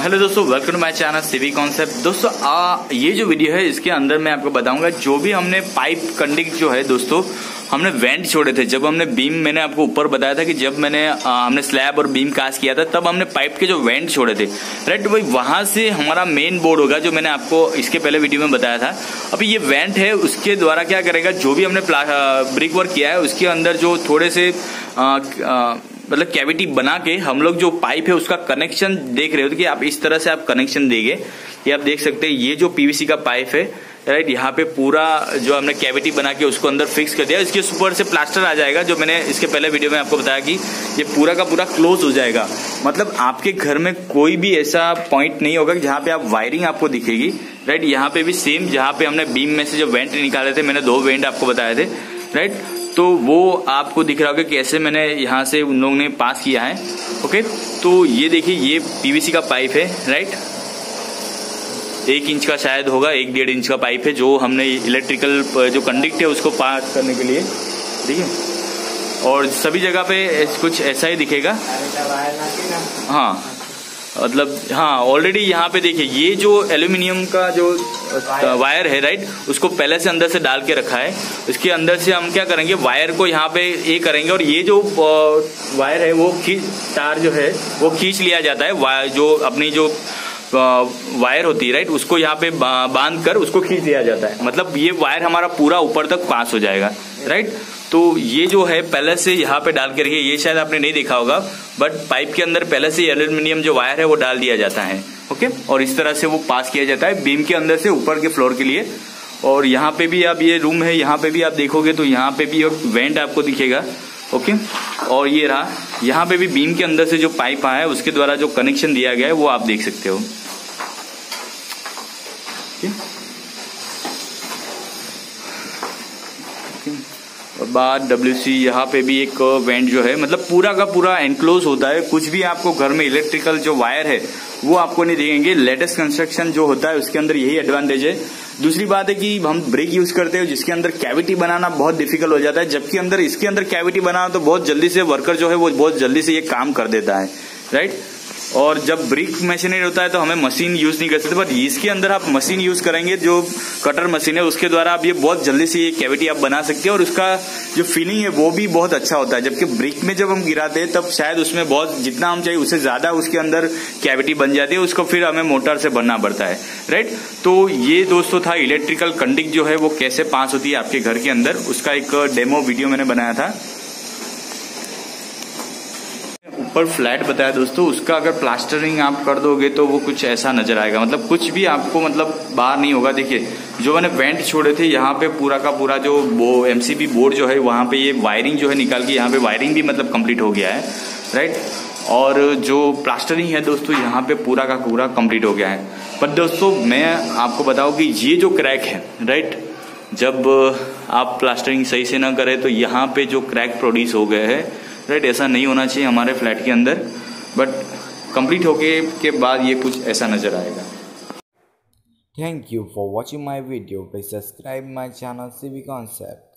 Hello दोस्तों, welcome to my channel Civiconcept. दोस्तों ये जो वीडियो है इसके अंदर मैं आपको बताऊंगा जो भी हमने पाइप कंडिक्ट जो है दोस्तों हमने वेंट छोड़े थे जब हमने बीम, मैंने आपको ऊपर बताया था कि जब हमने स्लैब और बीम कास्ट किया था तब हमने पाइप के जो वेंट छोड़े थे, राइट भाई, वहां से हमारा मेन बोर्ड होगा जो मैंने आपको इसके पहले वीडियो में बताया था। अब ये वेंट है उसके द्वारा क्या करेगा, जो भी हमने ब्रिक वर्क किया है उसके अंदर जो थोड़े से मतलब कैविटी बना के हम लोग जो पाइप है उसका कनेक्शन देख रहे हो कि आप इस तरह से आप कनेक्शन देंगे। ये आप देख सकते हैं, ये जो पीवीसी का पाइप है, राइट, यहाँ पे पूरा जो हमने कैविटी बना के उसको अंदर फिक्स कर दिया। इसके ऊपर से प्लास्टर आ जाएगा जो मैंने इसके पहले वीडियो में आपको बताया कि ये पूरा का पूरा क्लोज हो जाएगा। मतलब आपके घर में कोई भी ऐसा पॉइंट नहीं होगा जहाँ पे आप वायरिंग आपको दिखेगी, राइट। यहाँ पे भी सेम, जहाँ पे हमने बीम में से जो वेंट निकाले थे, मैंने 2 वेंट आपको बताए थे, राइट, तो वो आपको दिख रहा होगा कैसे मैंने यहाँ से उन लोगों ने पास किया है। ओके, तो ये देखिए, ये पीवीसी का पाइप है, राइट, 1 इंच का शायद होगा, 1-1.5 इंच का पाइप है जो हमने इलेक्ट्रिकल जो कंडक्ट है उसको पास करने के लिए, ठीक है। और सभी जगह पे कुछ ऐसा ही दिखेगा, हाँ, मतलब हाँ। ऑलरेडी यहाँ पे देखिए, ये जो एल्यूमिनियम का जो वायर है, राइट, उसको पहले से अंदर से डाल के रखा है। उसके अंदर से हम क्या करेंगे, वायर को यहाँ पे ये करेंगे और ये जो वायर है वो तार जो है वो खींच लिया जाता है। जो अपनी जो वायर होती है, राइट, उसको यहाँ पे बांध कर उसको खींच दिया जाता है। मतलब ये वायर हमारा पूरा ऊपर तक पास हो जाएगा, राइट। तो ये जो है पहले से यहाँ पे डाल के रखिए, ये शायद आपने नहीं देखा होगा, बट पाइप के अंदर पहले से एल्यूमिनियम जो वायर है वो डाल दिया जाता है, ओके। और इस तरह से वो पास किया जाता है बीम के अंदर से ऊपर के फ्लोर के लिए। और यहाँ पे भी आप, ये रूम है, यहाँ पे भी आप देखोगे तो यहाँ पे भी वेंट आपको दिखेगा, ओके। और ये रहा, यहाँ पे भी बीम के अंदर से जो पाइप आया है उसके द्वारा जो कनेक्शन दिया गया है वो आप देख सकते हो। और बाद WC यहाँ पे भी एक वेंट जो है, मतलब पूरा का पूरा एनक्लोज होता है। कुछ भी आपको घर में इलेक्ट्रिकल जो वायर है वो आपको नहीं देंगे। लेटेस्ट कंस्ट्रक्शन जो होता है उसके अंदर यही एडवांटेज है। दूसरी बात है कि हम ब्रिक यूज करते हैं जिसके अंदर कैविटी बनाना बहुत डिफिकल्ट हो जाता है, जबकि अंदर इसके अंदर कैविटी बनाना तो बहुत जल्दी से वर्कर जो है वो बहुत जल्दी से ये काम कर देता है, राइट। और जब ब्रिक मशीनरी होता है तो हमें मशीन यूज नहीं कर सकते, बट इसके अंदर आप मशीन यूज करेंगे, जो कटर मशीन है उसके द्वारा आप ये बहुत जल्दी से ये कैविटी आप बना सकते हैं। और उसका जो फीलिंग है वो भी बहुत अच्छा होता है। जबकि ब्रिक में जब हम गिराते हैं तब शायद उसमें बहुत जितना हम चाहिए उससे ज्यादा उसके अंदर कैविटी बन जाती है, उसको फिर हमें मोटर से भरना पड़ता है, राइट। तो ये दोस्तों था इलेक्ट्रिकल कंडिक्ट जो है वो कैसे पास होती है आपके घर के अंदर, उसका एक डेमो वीडियो मैंने बनाया था। पर फ्लैट बताया दोस्तों, उसका अगर प्लास्टरिंग आप कर दोगे तो वो कुछ ऐसा नजर आएगा। मतलब कुछ भी आपको मतलब बाहर नहीं होगा। देखिए, जो मैंने वेंट छोड़े थे यहाँ पे पूरा का पूरा जो MCB बोर्ड जो है वहाँ पे ये वायरिंग जो है निकाल के यहाँ पे वायरिंग भी मतलब कंप्लीट हो गया है, राइट। और जो प्लास्टरिंग है दोस्तों यहाँ पे पूरा का पूरा कंप्लीट हो गया है। पर दोस्तों मैं आपको बताऊँ कि ये जो क्रैक है, राइट, जब आप प्लास्टरिंग सही से ना करें तो यहाँ पे जो क्रैक प्रोड्यूस हो गए हैं, राइट, ऐसा नहीं होना चाहिए हमारे फ्लैट के अंदर, बट कंप्लीट होके के बाद ये कुछ ऐसा नजर आएगा। Thank you for watching my video. Please subscribe my channel सिविकॉन्सेप्ट।